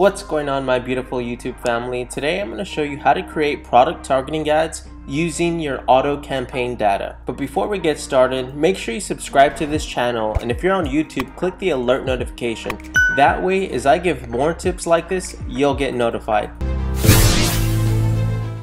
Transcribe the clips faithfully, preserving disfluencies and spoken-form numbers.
What's going on, my beautiful YouTube family? Today I'm going to show you how to create product targeting ads using your auto campaign data. But before we get started, make sure you subscribe to this channel, and if you're on YouTube, click the alert notification. That way, as I give more tips like this, you'll get notified.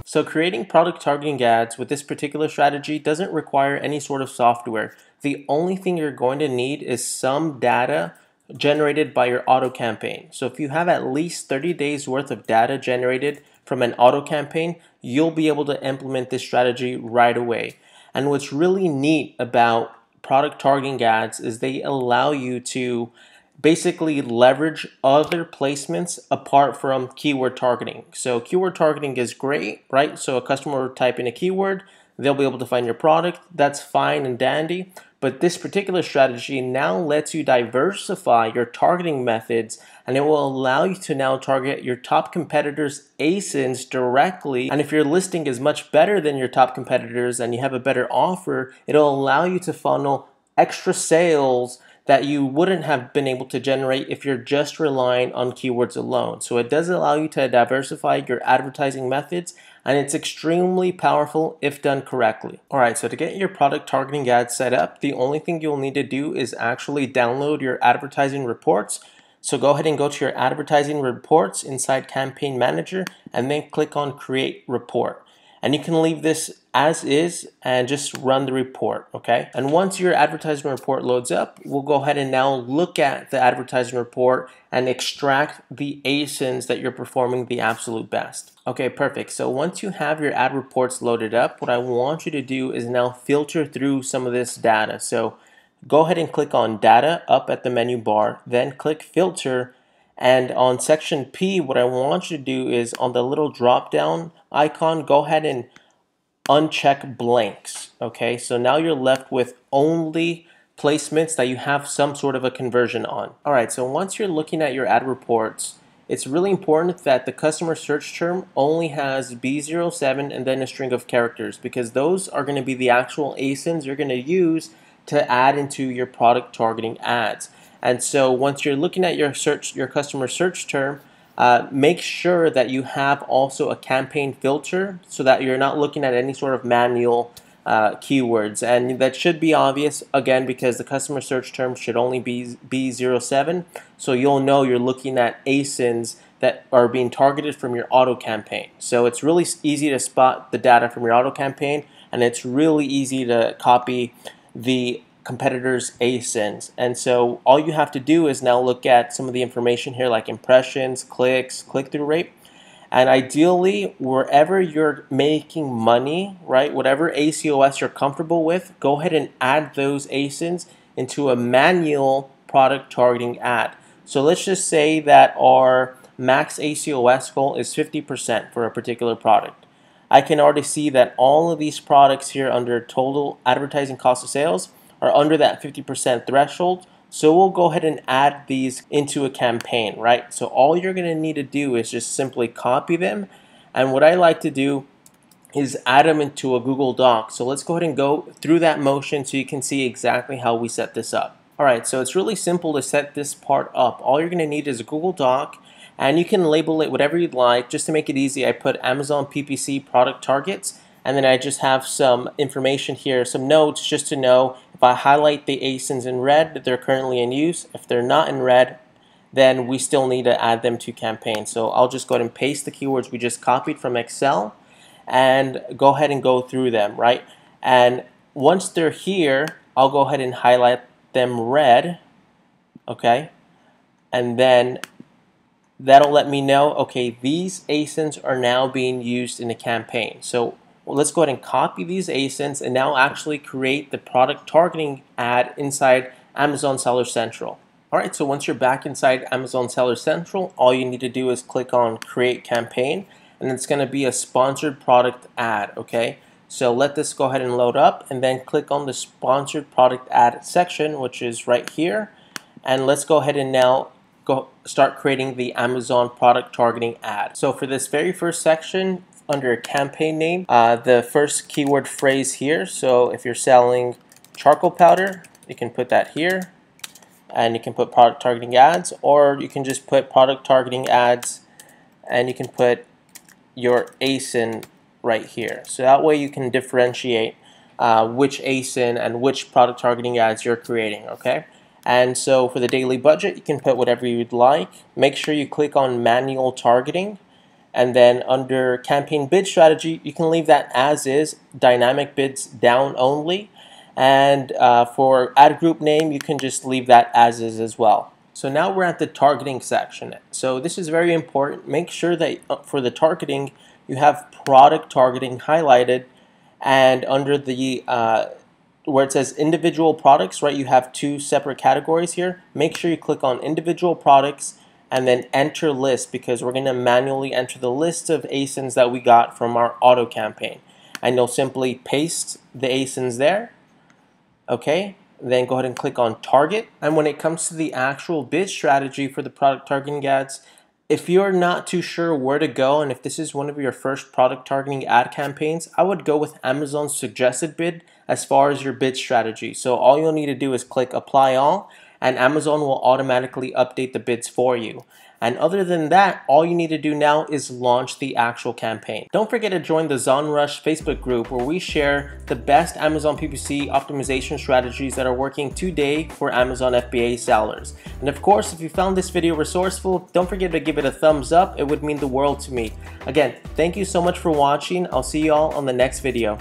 So creating product targeting ads with this particular strategy doesn't require any sort of software. The only thing you're going to need is some data generated by your auto campaign. So if you have at least thirty days worth of data generated from an auto campaign, you'll be able to implement this strategy right away. And what's really neat about product targeting ads is they allow you to basically leverage other placements apart from keyword targeting. So keyword targeting is great, right? So a customer will type in a keyword, they'll be able to find your product. That's fine and dandy. But this particular strategy now lets you diversify your targeting methods, and it will allow you to now target your top competitors' A S I Ns directly. And if your listing is much better than your top competitors and you have a better offer, it'll allow you to funnel extra sales that you wouldn't have been able to generate if you're just relying on keywords alone. So it does allow you to diversify your advertising methods, and it's extremely powerful if done correctly. All right, so to get your product targeting ad set up, the only thing you'll need to do is actually download your advertising reports. So go ahead and go to your advertising reports inside Campaign Manager, and then click on Create Report. And you can leave this as is and just run the report, okay? And once your advertising report loads up, we'll go ahead and now look at the advertising report and extract the A S I Ns that you're performing the absolute best. Okay, perfect. So once you have your ad reports loaded up, what I want you to do is now filter through some of this data. So go ahead and click on Data up at the menu bar, then click Filter. And on section P, what I want you to do is on the little drop down icon, go ahead and uncheck blanks. Okay, so now you're left with only placements that you have some sort of a conversion on. All right, so once you're looking at your ad reports, it's really important that the customer search term only has B zero seven and then a string of characters, because those are going to be the actual A S I Ns you're going to use to add into your product targeting ads. And so once you're looking at your search, your customer search term, uh, make sure that you have also a campaign filter so that you're not looking at any sort of manual uh, keywords. And that should be obvious, again, because the customer search term should only be B zero seven. So you'll know you're looking at A S I Ns that are being targeted from your auto campaign. So it's really easy to spot the data from your auto campaign, and it's really easy to copy the competitors' A S I Ns. And so all you have to do is now look at some of the information here, like impressions, clicks, click-through rate, and ideally wherever you're making money, right, whatever A C O S you're comfortable with, go ahead and add those A S I Ns into a manual product targeting ad. So let's just say that our max A C O S goal is fifty percent for a particular product. I can already see that all of these products here under total advertising cost of sales are under that fifty percent threshold. So we'll go ahead and add these into a campaign, right? So all you're gonna need to do is just simply copy them. And what I like to do is add them into a Google Doc. So let's go ahead and go through that motion so you can see exactly how we set this up. All right, so it's really simple to set this part up. All you're gonna need is a Google Doc, and you can label it whatever you'd like. Just to make it easy, I put Amazon P P C product targets, and then I just have some information here, some notes, just to know if I highlight the A S I Ns in red that they're currently in use. If they're not in red, then we still need to add them to campaign. So I'll just go ahead and paste the keywords we just copied from Excel and go ahead and go through them, right? And once they're here, I'll go ahead and highlight them red, okay? And then that'll let me know, okay, these A S I Ns are now being used in a campaign. So well, let's go ahead and copy these A S I Ns and now actually create the product targeting ad inside Amazon Seller Central. All right, so once you're back inside Amazon Seller Central, all you need to do is click on Create Campaign, and it's going to be a sponsored product ad, okay? So let this go ahead and load up, and then click on the sponsored product ad section, which is right here, and let's go ahead and now Go start creating the Amazon product targeting ad. So for this very first section, under campaign name, uh, the first keyword phrase here. So if you're selling charcoal powder, you can put that here. and you can put product targeting ads, or you can just put product targeting ads and you can put your A S I N right here. So that way you can differentiate uh, which A S I N and which product targeting ads you're creating, okay? And so for the daily budget, you can put whatever you'd like. Make sure you click on manual targeting, and then under campaign bid strategy, you can leave that as is, dynamic bids down only. And uh, for ad group name, you can just leave that as is as well. So now we're at the targeting section. So this is very important. Make sure that for the targeting, you have product targeting highlighted, and under the uh, where it says individual products, right, you have two separate categories here. Make sure you click on individual products and then enter list, because we're going to manually enter the list of A S I Ns that we got from our auto campaign. And you'll simply paste the A S I Ns there. Okay, then go ahead and click on target. And when it comes to the actual bid strategy for the product targeting ads, if you're not too sure where to go, and if this is one of your first product targeting ad campaigns, I would go with Amazon's suggested bid as far as your bid strategy. So all you'll need to do is click apply all, and Amazon will automatically update the bids for you. And other than that, all you need to do now is launch the actual campaign. Don't forget to join the Zonrush Facebook group, where we share the best Amazon P P C optimization strategies that are working today for Amazon F B A sellers. And of course, if you found this video resourceful, don't forget to give it a thumbs up. It would mean the world to me. Again, thank you so much for watching. I'll see you all on the next video.